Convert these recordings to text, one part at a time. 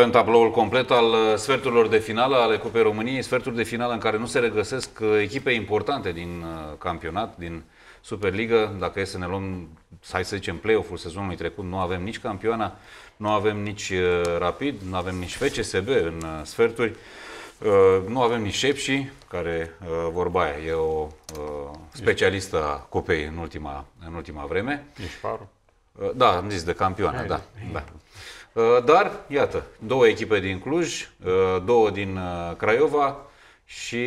Avem tabloul complet al sferturilor de finală ale Cupei României, sferturi de finală în care nu se regăsesc echipe importante din campionat, din Superliga. Dacă e să ne luăm, hai să zicem, play-off-ul sezonului trecut, nu avem nici campioana, nu avem nici Rapid, nu avem nici FCSB în sferturi, nu avem nici Șepși, care, vorba aia, e o specialistă a Cupei în ultima vreme. Nici Paru. Da, am zis de campioană, da. Dar, iată, două echipe din Cluj, două din Craiova și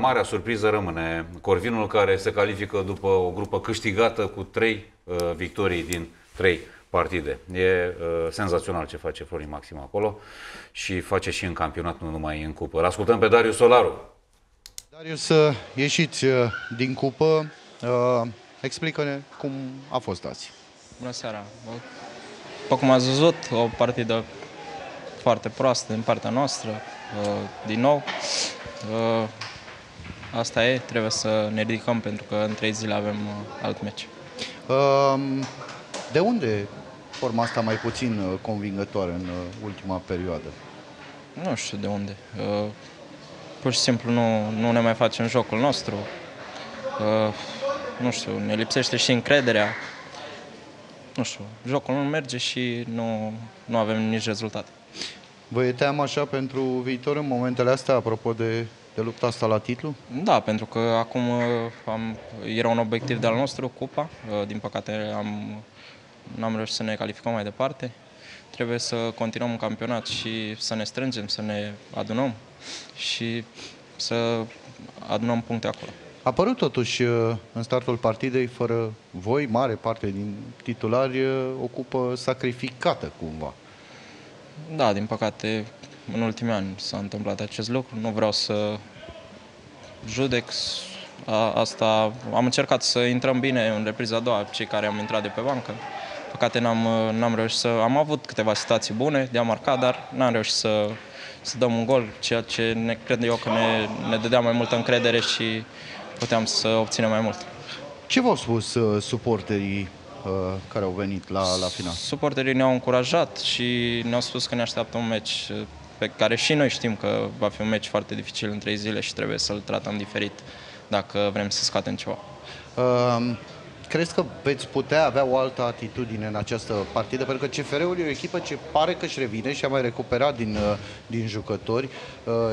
marea surpriză rămâne Corvinul, care se califică după o grupă câștigată cu 3 victorii din 3 partide. E senzațional ce face Florin Maxima acolo și face și în campionat, nu numai în cupă. Ascultăm pe Darius Solaru. Darius, ieșiți din cupă. Explică-ne cum a fost azi. Bună seara! După cum ați văzut, o partidă foarte proastă din partea noastră, din nou. Asta e, trebuie să ne ridicăm pentru că în 3 zile avem alt meci. De unde forma asta mai puțin convingătoare în ultima perioadă? Nu știu de unde. Pur și simplu nu ne mai facem jocul nostru. Nu știu, ne lipsește și încrederea. Nu știu, jocul nu merge și nu avem nici rezultate. Vă e teamă așa pentru viitor în momentele astea, apropo de lupta asta la titlu? Da, pentru că acum era un obiectiv de-al nostru, cupa. Din păcate n-am reușit să ne calificăm mai departe. Trebuie să continuăm în campionat și să ne strângem, să ne adunăm și să adunăm puncte acolo. A apărut totuși în startul partidei, fără voi, mare parte din titulari, o cupă sacrificată cumva. Da, din păcate în ultimii ani s-a întâmplat acest lucru. Nu vreau să judec asta. Am încercat să intrăm bine în repriza a doua, cei care am intrat de pe bancă. Din păcate n-am reușit să... Am avut câteva situații bune de a marca, dar n-am reușit să dăm un gol, ceea ce cred eu că ne dădea mai multă încredere și puteam să obținem mai mult. Ce v-au spus suporterii care au venit la final? Suporterii ne-au încurajat și ne-au spus că ne așteaptă un meci pe care și noi știm că va fi un meci foarte dificil în 3 zile și trebuie să-l tratăm diferit dacă vrem să scoatem ceva. Crezi că veți putea avea o altă atitudine în această partidă? Pentru că CFR-ul e o echipă ce pare că își revine și a mai recuperat din jucători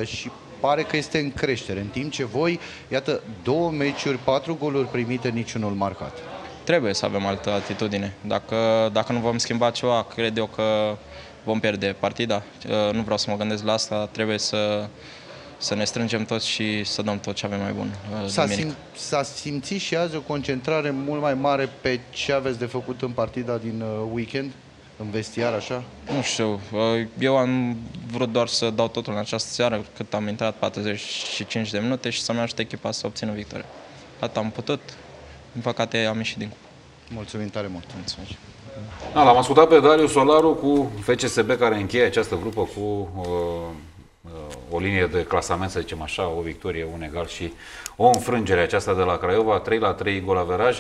și pare că este în creștere. În timp ce voi, iată, 2 meciuri, 4 goluri primite, niciunul marcat. Trebuie să avem altă atitudine. Dacă nu vom schimba ceva, cred eu că vom pierde partida. Nu vreau să mă gândesc la asta. Trebuie să ne strângem toți și să dăm tot ce avem mai bun. S-a simțit și azi o concentrare mult mai mare pe ce aveți de făcut în partida din weekend? În vestiar, așa? Nu știu. Eu am vrut doar să dau totul în această seară, cât am intrat 45 de minute și să-mi ajute echipa să obțină victorie. Atât am putut. Din păcate am ieșit din cupă. Mulțumim tare mult. Mulțumesc. L-am ascultat pe Darius Solaru cu FCSB, care încheie această grupă cu... o linie de clasament, să zicem așa, o victorie, un egal și o înfrângere aceasta de la Craiova, 3-3 golaveraj.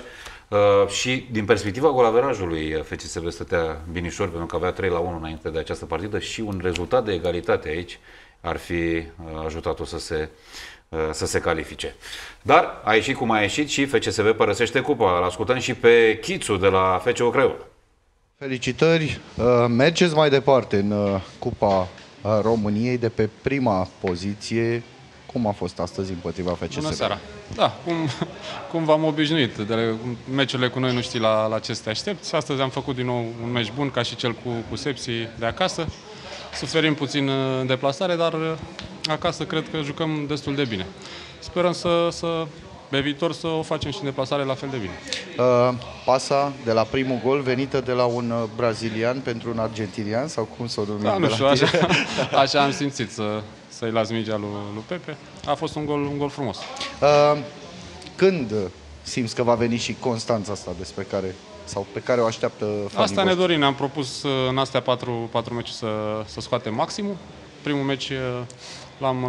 Și din perspectiva golaverajului, FCSB stătea binișor, pentru că avea 3-1 înainte de această partidă și un rezultat de egalitate aici ar fi ajutat-o să se califice. Dar a ieșit cum a ieșit și FCSB părăsește cupa. Îl ascultăm și pe Chițu de la FCU Craiova. Felicitări! Mergeți mai departe în cupa României de pe prima poziție. Cum a fost astăzi împotriva FCSB? Bună seara! Da, cum v-am obișnuit. De meciurile cu noi nu știi la ce să te aștepți. Astăzi am făcut din nou un meci bun, ca și cel cu Sepsi de acasă. Suferim puțin în deplasare, dar acasă cred că jucăm destul de bine. Sperăm pe viitor să o facem și în deplasare la fel de bine. Pasa de la primul gol venită de la un brazilian pentru un argentinian sau cum s-o numit? Da, nu știu, așa am simțit să-i las mingea lui Pepe. A fost un gol frumos. Când simți că va veni și Constanța asta pe care o așteaptă fanii? Asta ne dorim, ne-am propus în astea 4 meciuri să scoatem maximul. Primul meci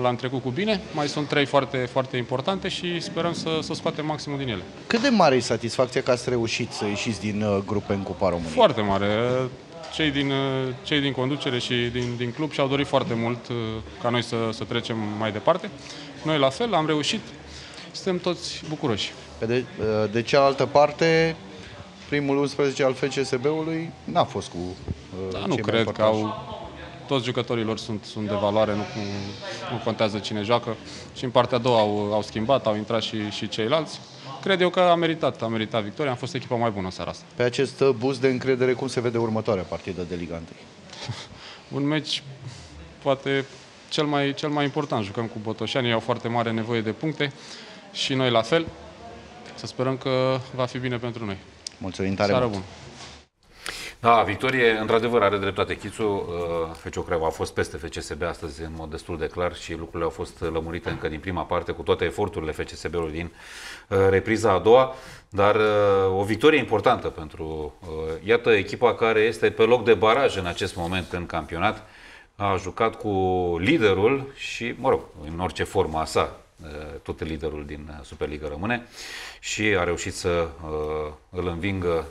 l-am trecut cu bine, mai sunt 3 foarte, foarte importante și sperăm să scoatem maximul din ele. Cât de mare e satisfacția că ați reușit să ieșiți din grupe în Cupa României? Foarte mare. cei din conducere și din club și-au dorit foarte mult ca noi să trecem mai departe. Noi la fel, am reușit, suntem toți bucuroși. De cealaltă parte, primul 11 al FCSB-ului n-a fost cu nu cred că au... Toți jucătorii lor sunt de valoare, nu contează cine joacă. Și în partea a doua au schimbat, au intrat și ceilalți. Cred eu că a meritat victoria, am fost echipa mai bună seara asta. Pe acest boost de încredere, cum se vede următoarea partidă de Liga 1? Un meci poate cel mai important. Jucăm cu Botoșani, ei au foarte mare nevoie de puncte și noi la fel. Să sperăm că va fi bine pentru noi. Mulțumim tare mult! Da, victorie, într-adevăr, are dreptate Chițu. FCU Craiova a fost peste FCSB astăzi în mod destul de clar și lucrurile au fost lămurite încă din prima parte cu toate eforturile FCSB-ului din repriza a doua, dar o victorie importantă pentru, iată, echipa care este pe loc de baraj în acest moment în campionat. A jucat cu liderul și, mă rog, în orice formă a sa, tot liderul din Superliga rămâne și a reușit să îl învingă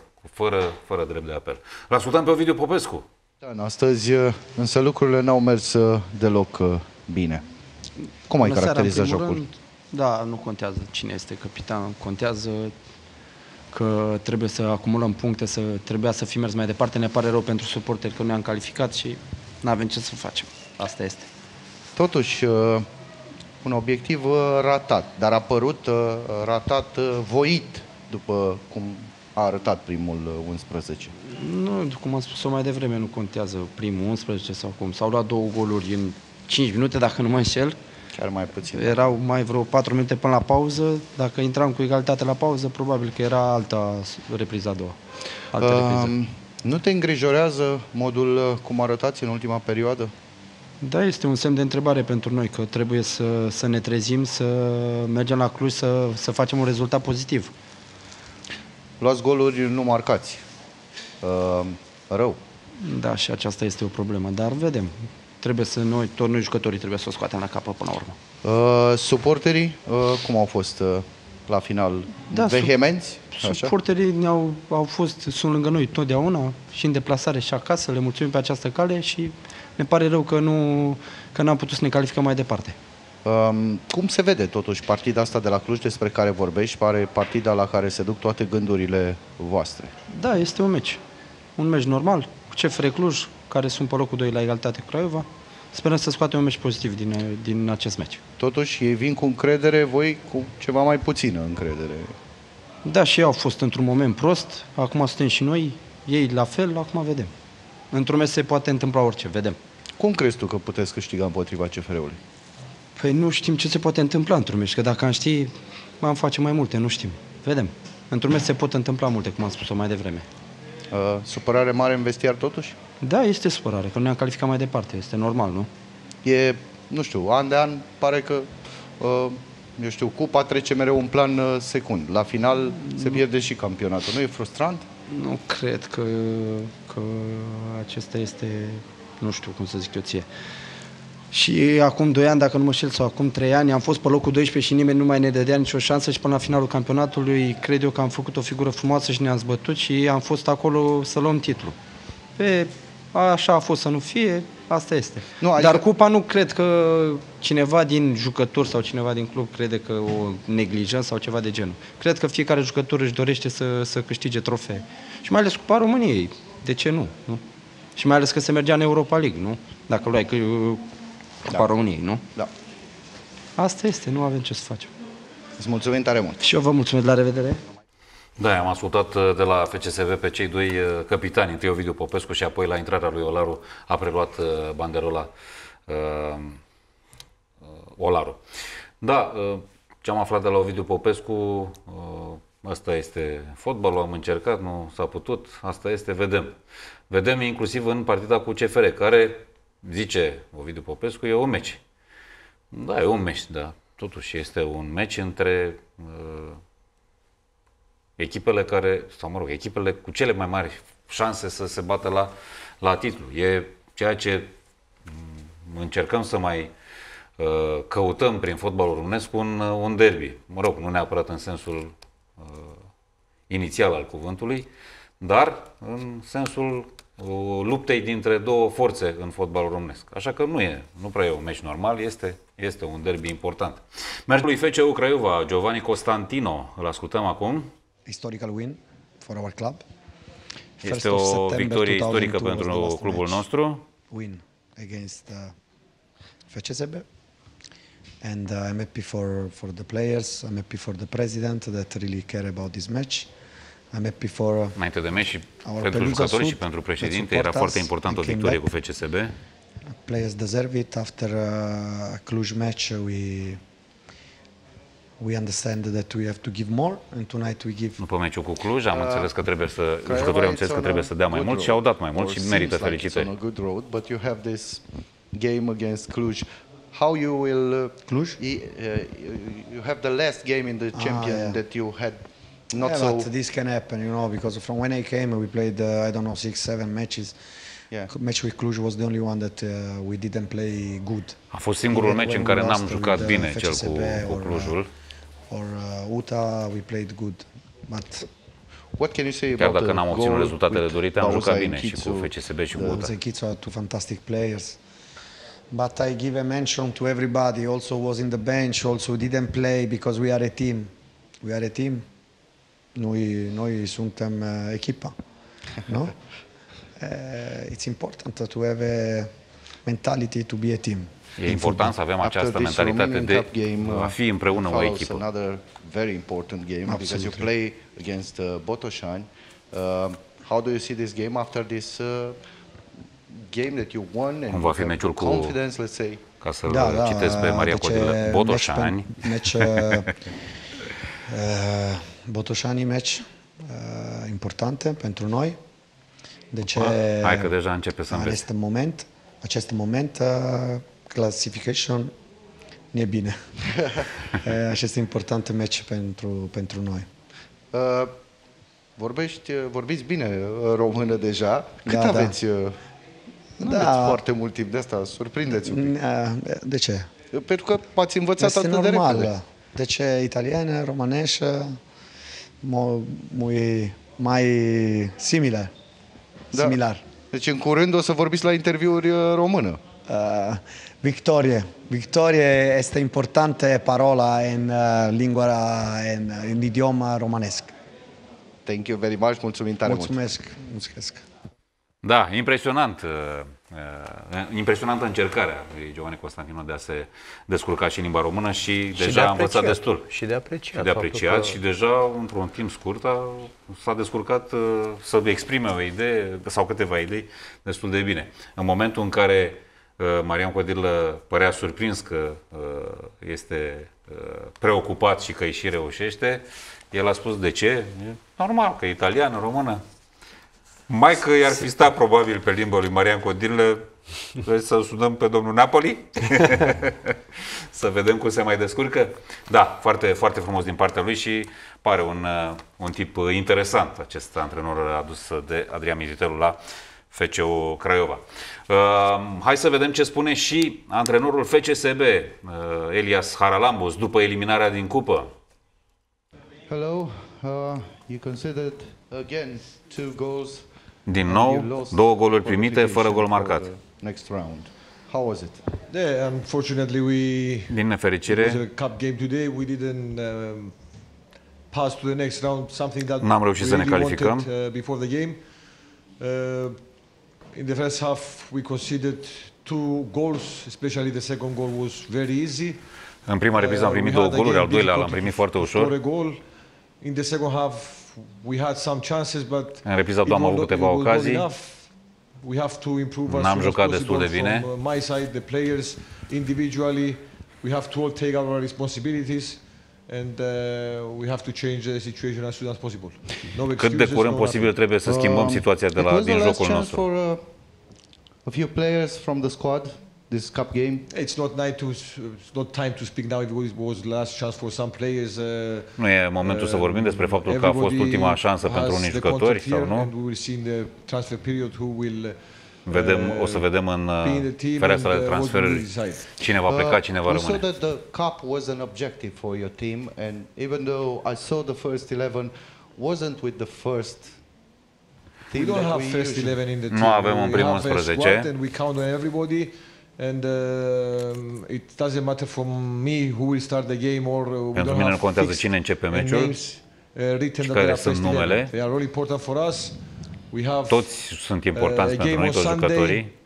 fără drept de apel. L-ascultam pe Ovidiu Popescu. Da, astăzi însă lucrurile n-au mers deloc bine. Cum ai caracterizat jocul? Rând, da, nu contează cine este capitan, contează că trebuie să acumulăm puncte, trebuia să fi mers mai departe. Ne pare rău pentru suporteri că nu ne-am calificat și nu avem ce să facem. Asta este. Totuși, un obiectiv ratat, dar a părut ratat voit, după cum a arătat primul 11. Nu, cum am spus-o mai devreme, nu contează primul 11 sau cum. S-au luat 2 goluri în 5 minute, dacă nu mă înșel. Chiar mai puțin. Erau mai vreo 4 minute până la pauză. Dacă intram cu egalitate la pauză, probabil că era alta repriza a doua. Nu te îngrijorează modul cum arătați în ultima perioadă? Da, este un semn de întrebare pentru noi, că trebuie să ne trezim, să mergem la Cluj, să facem un rezultat pozitiv. Luați goluri nu marcați. Rău. Da, și aceasta este o problemă, dar vedem. Trebuie să noi jucătorii trebuie să o scoatem la capăt până la urmă. Suporterii, cum au fost la final? Da, vehemenți? Suporterii sunt lângă noi totdeauna, și în deplasare și acasă. Le mulțumim pe această cale și ne pare rău că n-am putut să ne calificăm mai departe. Cum se vede totuși partida asta de la Cluj despre care vorbești? Pare partida la care se duc toate gândurile voastre. Da, este un meci. Un meci normal, cu CFR Cluj, care sunt pe locul 2 la egalitate cu Craiova. Sperăm să scoatem un meci pozitiv din acest meci. Totuși, ei vin cu încredere, voi cu ceva mai puțină încredere. Da, și ei au fost într-un moment prost, acum suntem și noi, ei la fel, acum vedem. Într-un meci se poate întâmpla orice, vedem. Cum crezi tu că puteți câștiga împotriva CFR-ului? Păi nu știm ce se poate întâmpla într-un meci, că dacă am ști, am face mai multe, nu știm. Vedem. Într-un meci se pot întâmpla multe, cum am spus-o mai devreme. Supărare mare în vestiar totuși? Da, este supărare, că nu ne-am calificat mai departe, este normal, nu? E, nu știu, an de an pare că, eu știu, cupa trece mereu în plan secund. La final se pierde și campionatul. Nu e frustrant? Nu cred că acesta este, nu știu cum să zic eu ție. Și acum 2 ani, dacă nu mă șel, sau acum 3 ani, am fost pe locul 12 și nimeni nu mai ne dădea nicio șansă și până la finalul campionatului cred eu că am făcut o figură frumoasă și ne-am zbătut și am fost acolo să luăm titlul. Așa a fost să nu fie, asta este. Nu, adică... Dar cupa nu cred că cineva din jucător sau cineva din club crede că o neglijăm sau ceva de genul. Cred că fiecare jucător își dorește să câștige trofee. Și mai ales Cupa României. De ce nu? Nu? Și mai ales că se mergea în Europa League, nu? Dacă luai Cupa României, nu? Da. Asta este, nu avem ce să facem. Îți mulțumim tare mult. Și eu vă mulțumesc, la revedere. Da, am ascultat de la FCSB pe cei 2 capitani, întâi Ovidiu Popescu și apoi la intrarea lui Olaru a preluat banderola Olaru. Da, ce am aflat de la Ovidiu Popescu, asta este fotbalul, am încercat, nu s-a putut, asta este, vedem. Vedem inclusiv în partida cu CFR, care, zice Ovidiu Popescu, e un meci. Da, e un meci, da. Totuși este un meci între echipele care, sau mă rog, echipele cu cele mai mari șanse să se bată la titlu. E ceea ce încercăm să mai căutăm prin fotbalul românesc, un derby. Mă rog, nu neapărat în sensul inițial al cuvântului, dar în sensul luptei dintre două forțe în fotbalul românesc. Așa că nu prea e un meci normal, este un derby important. Mergem lui FCU Craiova, Giovanni Costantino, îl ascultăm acum. Historical win for our club. Este o victorie istorică pentru clubul nostru. Win against FCSB. And I'm happy for the players, I'm happy for the president that really care about this match. I'm happy for înainte de meci și pentru jucători și pentru președinte era foarte important o victorie cu FCSB. Players deserve it after a Cluj match. We understand that we have to give more and tonight we give. După meciul cu Cluj am înțeles că trebuie să jucătorii au înțeles că trebuie să dea mai mult și au dat mai mult și merită felicitări. Good road, but you have this game against Cluj. How you will Cluj? You have the last game in the champion that you had. Not so. But this can happen, you know, because from when I came, we played I don't know 6-7 matches. Yeah. Match with Cluj was the only one that we didn't play good. A fost singurul meci în care n-am jucat bine, cel cu Clujul. Or Utah, we played good, but. What can you say about the goal? Chiar dacă n-am obținut rezultatele dorite, am jucat bine și cu FCSB și cu Utah. Bauza and Chițu are two fantastic players. But I give a mention to everybody. Also was in the bench. Also didn't play because we are a team. We are a team. Noi suntem echipa, no? It's important to have a mentality to be a team. E important să avem această mentalitate de a fi împreună o echipă. Another very important game because you play against Botoșani. How do you see this game after this game that you won and va fi meciul cu confidence, let's say? Ca să citesc pe Maria Codilă, Botoșani. Botoșani, meci importante pentru noi. De ce? Hai că deja începe să înveți. Acest moment classification nu e bine. Acest important meci pentru noi. Vorbiți bine română deja. Cât aveți? Nu aveți foarte mult timp de asta. Surprindeți un pic. De ce? Pentru că m-ați învățat atât de repede. De ce italiană, romaneșă, mai similar. Da. Similar. Deci în curând o să vorbiți la interviuri română. Victorie. Victorie este importantă parola în lingua, în idioma romanesc. Thank you very much. Mulțumim tare mult. Mulțumesc. Da, impresionant. Impresionantă încercarea lui Giovanni Costantino de a se descurca și în limba română și deja a învățat destul. Și de apreciat și deja într-un timp scurt s-a descurcat să exprime o idee sau câteva idei destul de bine. În momentul în care Marian Codilă părea surprins că este preocupat și că îi și reușește, el a spus de ce? Normal, că e italian, română. Mai că i-ar fi stat probabil pe limba lui Marian Codilă, trebuie să sunăm pe domnul Napoli, să vedem cum se mai descurcă. Da, foarte, foarte frumos din partea lui și pare un tip interesant acest antrenor adus de Adrian Mititelu la FCU Craiova. Hai să vedem ce spune și antrenorul FCSB, Elias Charalambous, după eliminarea din cupă. Hello, you considered again two goals. Din nou, două goluri primite fără gol marcat. Din nefericire, n-am reușit să ne calificăm. In the first half we conceded two goals, especially the second goal was very easy. În prima repriză am primit două goluri, al doilea l-am primit foarte ușor. In the second half în repriza am avut câteva ocazii. N-am jucat destul de bine. Cât de curând posibil trebuie să schimbăm situația din jocul nostru. This cup game. It's not time to speak now. It was last chance for some players. Nu e momentul să vorbim despre faptul că a fost ultima șansă pentru unii jucători sau nu. O să vedem în fereastra de transferuri cine va pleca, cine va rămâne. You saw that the cup was an objective for your team, and even though I saw the first 11 wasn't with the first. Nu avem un prim 11. Pentru mine nu contează cine începe meciul și care sunt numele. Toți sunt importanți pentru noi, toți jucătorii.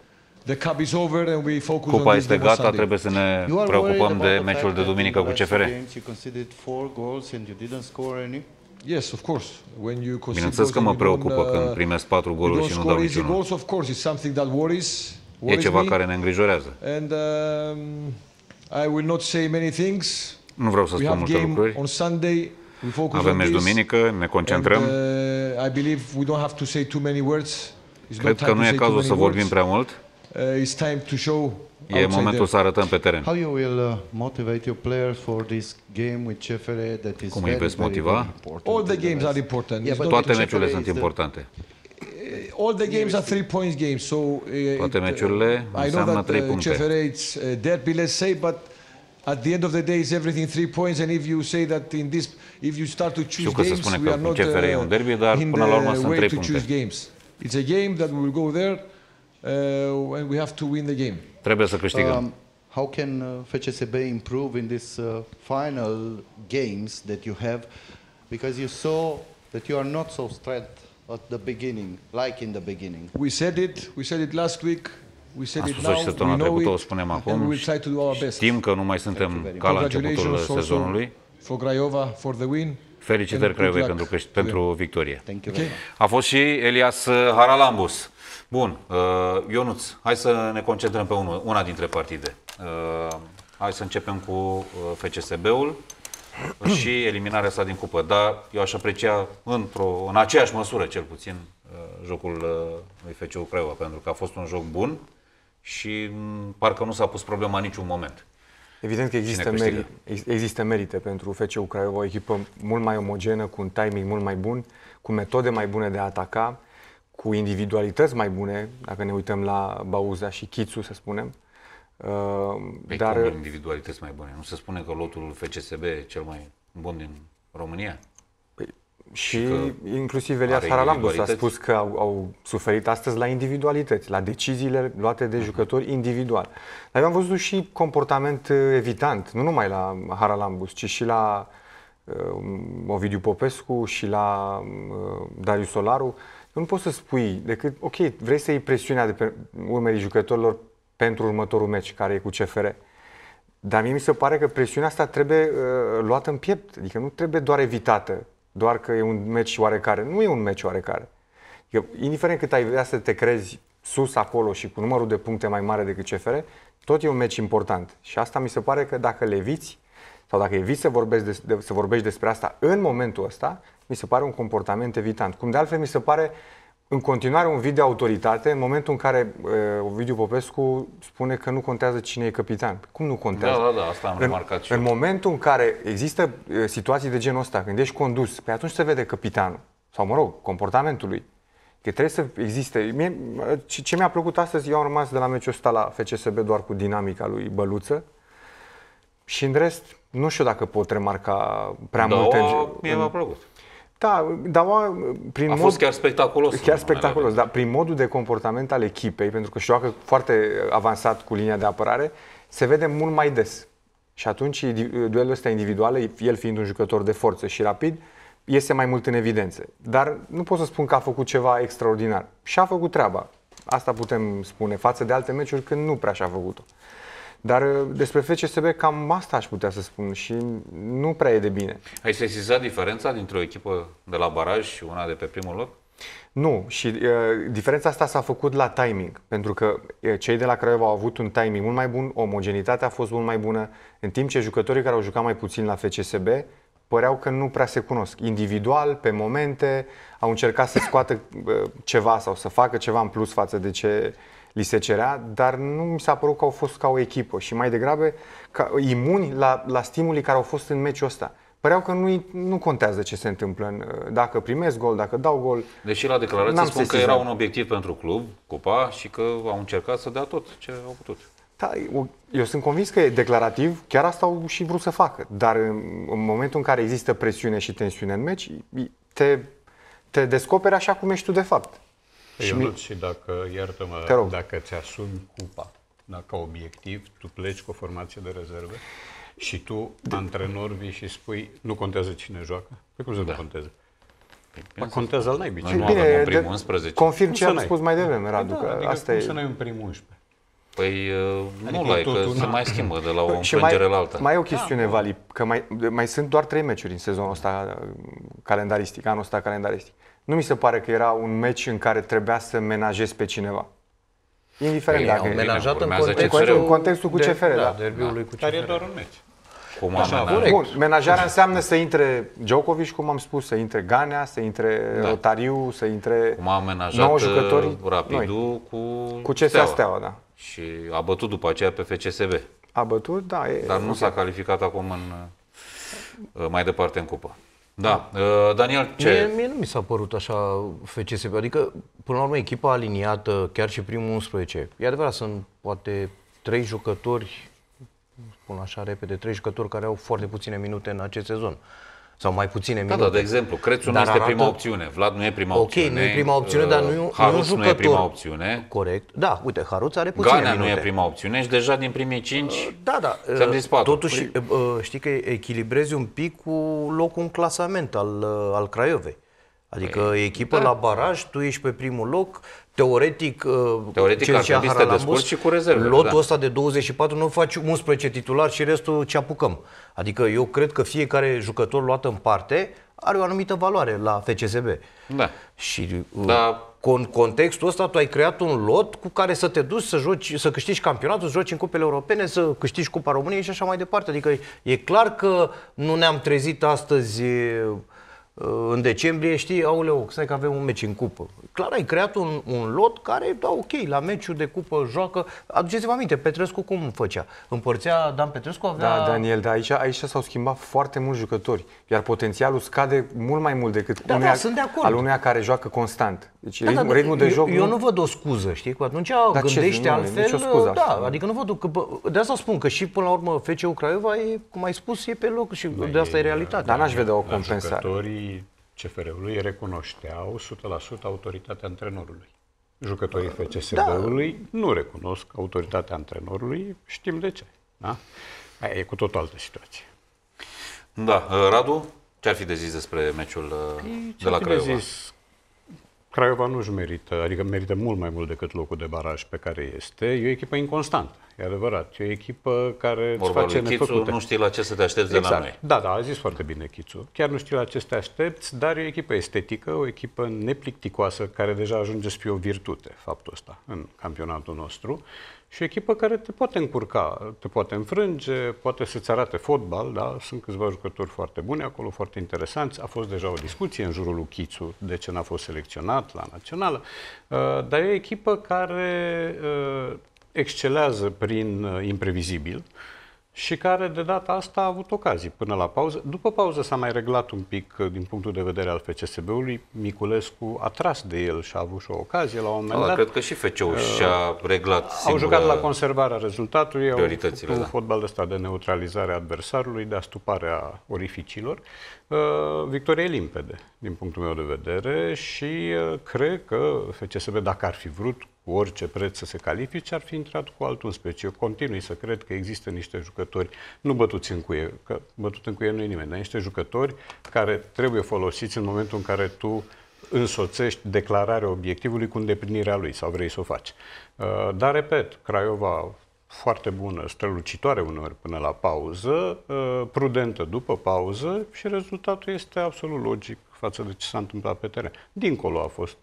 Cupa este gata, trebuie să ne preocupăm de meciul de duminică cu CFR. Bineînțeles că mă preocupă când primesc 4 goluri și nu dau niciunul. E ceva care ne îngrijorează. Nu vreau să spun multe lucruri. Avem meci duminică, ne concentrăm. Cred că nu e cazul să vorbim prea mult. E momentul să arătăm pe teren. Cum îi veți motiva? Toate meciurile sunt importante. Toate meciurile înseamnă 3 puncte. Știu că se spune că CFR e un derby, dar până la urmă sunt 3 puncte. It's a game that we will go there and we have to win the game. Trebuie să câștigăm. How can FCSB improve in this final games that you have, because you saw that you are not so straight at the beginning, like in the beginning. We said it last week. We said it now. We know it. And we will try to do our best. Știm că nu mai suntem ca la începutul sezonului. For Craiova, for the win. Felicitări Craiovei pentru victorie. A fost și Elias Charalambous. Bun, Ionuț, hai să ne concentrăm pe una dintre partide. Hai să începem cu FCSB-ul și eliminarea sa din cupă. Dar eu aș aprecia în aceeași măsură, cel puțin, jocul lui FCU Craiova, pentru că a fost un joc bun și parcă nu s-a pus problema în niciun moment. Evident că există merite pentru FCU Craiova, o echipă mult mai omogenă, cu un timing mult mai bun, cu metode mai bune de a ataca, cu individualități mai bune, dacă ne uităm la Bauza și Chițu, să spunem. Dar individualități mai bune. Nu se spune că lotul FCSB e cel mai bun din România? Și inclusiv Elias Charalambous a spus că au suferit astăzi la individualități, la deciziile luate de jucători individual. Dar am văzut și comportament evitant, nu numai la Charalambous, ci și la Ovidiu Popescu și la Darius Solaru. Nu poți să spui decât, ok, vrei să iei presiunea de pe urmerii jucătorilor pentru următorul meci, care e cu CFR. Dar mie mi se pare că presiunea asta trebuie luată în piept, adică nu trebuie doar evitată. Doar că e un meci oarecare. Nu e un meci oarecare. Indiferent cât ai vrea să te crezi sus acolo și cu numărul de puncte mai mare decât CFR, tot e un meci important. Și asta mi se pare că dacă le eviți, sau dacă eviți să vorbești despre asta în momentul ăsta, mi se pare un comportament evitant. Cum de altfel mi se pare în continuare un vid de autoritate în momentul în care Ovidiu Popescu spune că nu contează cine e capitan. Cum nu contează? Da, asta am remarcat și eu. În momentul în care există situații de genul ăsta, când ești condus, pe atunci se vede capitanul. Sau, mă rog, comportamentul lui. Că trebuie să existe. Ce mi-a plăcut astăzi, eu am rămas de la meciul ăsta la FCSB doar cu dinamica lui Băluță. Și în rest, nu știu dacă pot remarca prea multe. Mie mi-a plăcut. Da, dar a fost chiar spectaculos. Chiar spectaculos, dar prin modul de comportament al echipei, pentru că joacă foarte avansat cu linia de apărare, se vede mult mai des. Și atunci duelul ăsta individual, el fiind un jucător de forță și rapid, iese mai mult în evidență. Dar nu pot să spun că a făcut ceva extraordinar. Și-a făcut treaba. Asta putem spune, față de alte meciuri când nu prea și-a făcut-o. Dar despre FCSB cam asta aș putea să spun și nu prea e de bine. Ai sesizat diferența dintre o echipă de la baraj și una de pe primul loc? Nu, și diferența asta s-a făcut la timing, pentru că cei de la Craiova au avut un timing mult mai bun, omogenitatea a fost mult mai bună, în timp ce jucătorii care au jucat mai puțin la FCSB păreau că nu prea se cunosc. Individual, pe momente, au încercat să scoată ceva sau să facă ceva în plus față de ce li se cerea, dar nu mi s-a părut că au fost ca o echipă și mai degrabă ca imuni la stimulii care au fost în meciul ăsta. Păreau că nu contează ce se întâmplă, dacă primesc gol, dacă dau gol. Deși la declarație spun că era un obiectiv pentru club, Cupa, și că au încercat să dea tot ce au putut. Da, eu sunt convins că e declarativ, chiar asta au și vrut să facă, dar în momentul în care există presiune și tensiune în meci, te descoperi așa cum ești tu de fapt. Și dacă, iartă-mă, dacă ți-asumi cupa, dacă obiectiv, tu pleci cu o formație de rezervă și tu, antrenor, vii și spui, nu contează cine joacă? Pe cum să nu conteze? Dar contează al naibii. Noi nu avem un primul 11. Confirm ce am spus mai devreme, Radu, că asta e... Cum să n-ai un primul 11? Păi nu l-ai, că se mai schimbă de la o înfrângere la alta. Mai e o chestiune, Vali, că mai sunt doar 3 meciuri în sezonul ăsta calendaristic, anul ăsta calendaristic. Nu mi se pare că era un meci în care trebuia să menajezi pe cineva. Indiferent dacă... Au menajat în contextul cu CFR, da. Dar e doar un meci. Bun, menajarea înseamnă să intre Djokovic, cum am spus, să intre Ganea, să intre Rotariu, să intre 9 jucători. Rapidul cu CSA Steaua, da. Și a bătut după aceea pe FCSB. A bătut, da. Dar nu s-a calificat acum mai departe în cupă. Da. Daniel, ce? Mie nu mi s-a părut așa FCSB. Adică, până la urmă, echipa aliniată, chiar și primul 11. E adevărat, sunt poate 3 jucători, spun așa repede, 3 jucători care au foarte puține minute în acest sezon. Sau mai puține minute. Da, de exemplu, Crețu nu este prima opțiune, Vlad nu e prima opțiune. Ok, nu e prima opțiune, dar Haruț nu e prima opțiune. Corect. Da, uite, Haruț are puține minute. Ganea nu e prima opțiune și deja din primii 5 ți-am zis 4. Totuși, știi că echilibrezi un pic cu locul în clasament al Craiovei. Adică echipa la baraj, tu ești pe primul loc, teoretic ar trebui să te descurci și cu rezerve. Lotul ăsta de 24 nu faci 11 titular și restul ce apucăm. Adică eu cred că fiecare jucător luat în parte are o anumită valoare la FCSB. Da. Și în contextul ăsta tu ai creat un lot cu care să te duci să joci, să câștigi campionatul, să joci în cupele europene, să câștigi Cupa României și așa mai departe. Adică e clar că nu ne-am trezit astăzi... În decembrie, știi, auleu, stai că avem un meci în cupă. Clar, ai creat un lot care, da, ok, la meciul de cupă joacă. Aduceți-vă aminte, Petrescu cum făcea? Împărțea, Dan Petrescu avea... Da, Daniel, dar aici s-au schimbat foarte mulți jucători, iar potențialul scade mult mai mult decât al uneia care joacă constant. Deci ritmul de joc... Eu nu văd o scuză, știi, cu atunci gândește altfel... Da, adică nu văd... De asta spun că și, până la urmă, FCU Craiova, cum ai spus, e pe loc și de asta e realitatea. Dar n-aș vedea o compensare. CFR-ului recunoșteau 100% autoritatea antrenorului. Jucătorii FCSB-ului nu recunosc autoritatea antrenorului, știm de ce. Da? Aia e cu tot o altă situație. Da. Radu, ce-ar fi de zis despre meciul de la Craiova? Craiova nu-și merită, adică merită mult mai mult decât locul de baraj pe care este. E o echipă inconstantă, e adevărat. E o echipă care îți face nefăcute. Nu știi la ce să te aștepți de la noi. Da, a zis foarte bine Chițu. Chiar nu știi la ce să te aștepți, dar e o echipă estetică, o echipă neplicticoasă, care deja ajunge să fie o virtute, faptul ăsta, în campionatul nostru. Și o echipă care te poate încurca, te poate înfrânge, poate să-ți arate fotbal, da? Sunt câțiva jucători foarte buni acolo, foarte interesanți. A fost deja o discuție în jurul lui Chițu, de ce n-a fost selecționat la națională. Dar e o echipă care excelează prin imprevizibil și care de data asta a avut ocazii până la pauză. După pauză s-a mai reglat un pic din punctul de vedere al FCSB-ului. Miculescu a tras de el și a avut și o ocazie la un moment dat. Cred că și FC-ul și-a reglat singura. Au jucat la conservarea rezultatului, au făcut un fotbal ăsta de neutralizare a adversarului, de astuparea orificilor. Victoria e limpede, din punctul meu de vedere, și cred că FCSB, dacă ar fi vrut cu orice preț să se califice, ar fi intrat cu altul în specie. Eu continui să cred că există niște jucători, nu bătuți în cuie, că bătut în cuie nu e nimeni, dar niște jucători care trebuie folosiți în momentul în care tu însoțești declararea obiectivului cu îndeplinirea lui sau vrei să o faci. Dar, repet, Craiova foarte bună, strălucitoare uneori până la pauză, prudentă după pauză și rezultatul este absolut logic față de ce s-a întâmplat pe teren. Dincolo a fost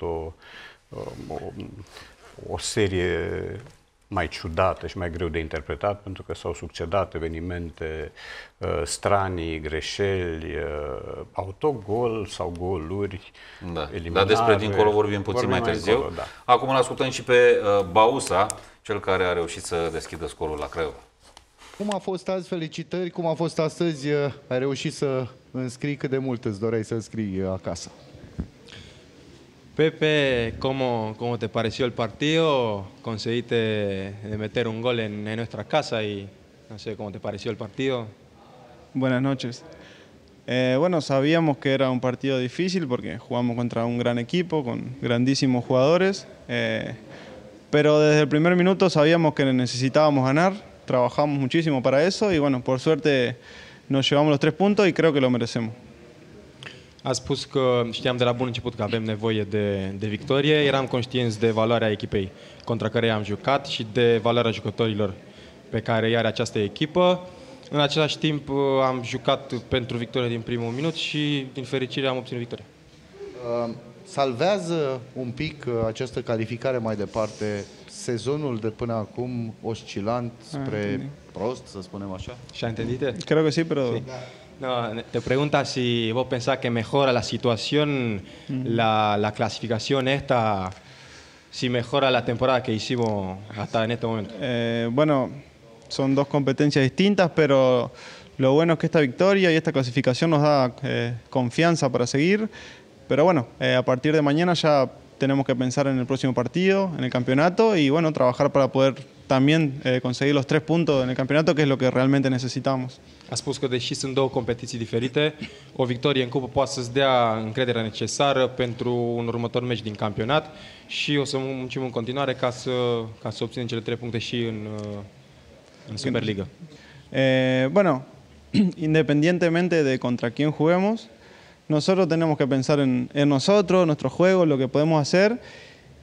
o serie mai ciudată și mai greu de interpretat, pentru că s-au succedat evenimente stranii, greșeli, autogol sau goluri eliminare. Dar despre dincolo vorbim mai târziu. Dincolo, da. Acum îl ascultăm și pe Bauza, cel care a reușit să deschidă scorul la Craiova. Cum a fost azi? Felicitări! Cum a fost astăzi? Ai reușit să înscrii cât de mult îți doreai să înscrii acasă? Pepe, ¿cómo te pareció el partido? Conseguiste de meter un gol en nuestra casa y no sé, ¿cómo te pareció el partido? Buenas noches. Bueno, sabíamos que era un partido difícil porque jugamos contra un gran equipo, con grandísimos jugadores, pero desde el primer minuto sabíamos que necesitábamos ganar, trabajamos muchísimo para eso y bueno, por suerte nos llevamos los 3 puntos y creo que lo merecemos. A spus că știam de la bun început că avem nevoie de victorie, eram conștienți de valoarea echipei contra care am jucat și de valoarea jucătorilor pe care îi are această echipă. În același timp am jucat pentru victorie din primul minut și din fericire am obținut victorie. Salvează un pic această calificare mai departe sezonul de până acum oscilant spre prost, să spunem așa? ¿Și-a entendido? Creo que sí, pero... Sí. No, te preguntas si vos pensás que mejora la situación, la clasificación esta, si mejora la temporada que hicimos hasta en este momento. Bueno, son dos competencias distintas, pero lo bueno es que esta victoria y esta clasificación nos da confianza para seguir. Pero bueno, a partir de mañana ya tenemos que pensar en el próximo partido, en el campeonato y bueno, trabajar para poder también conseguir los 3 puntos en el campeonato, que es lo que realmente necesitamos. A spus că deși sunt două competiții diferite, o victorie în cupă poate să-ți dea încrederea necesară pentru un următor meci din campionat și o să muncim în continuare ca să obținem cele 3 puncte și în Superliga. Bueno, independientemente de contra quién juguemos, nosotros tenemos que pensar en nosotros, nuestro juego, lo que podemos hacer.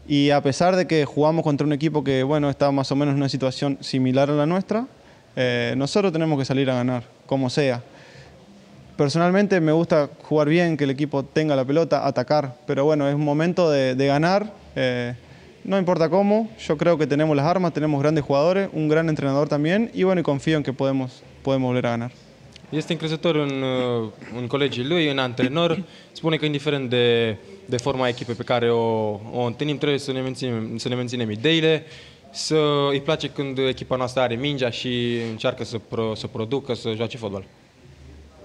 Y a pesar de que jugamos contra un equipo que bueno, está más o menos en una situación similar a la nuestra, nosotros tenemos que salir a ganar, como sea. Personalmente me gusta jugar bien, que el equipo tenga la pelota, atacar, pero bueno, es un momento de ganar, no importa cómo, yo creo que tenemos las armas, tenemos grandes jugadores, un gran entrenador también, y bueno, confío en que podemos volver a ganar. Este încrezător în colegii lui, în antrenor. Spune că indiferent de forma echipei pe care o întâlnim, trebuie să ne menținem ideile, să îi place când echipa noastră are mingea și încearcă să producă, să joace fotbal.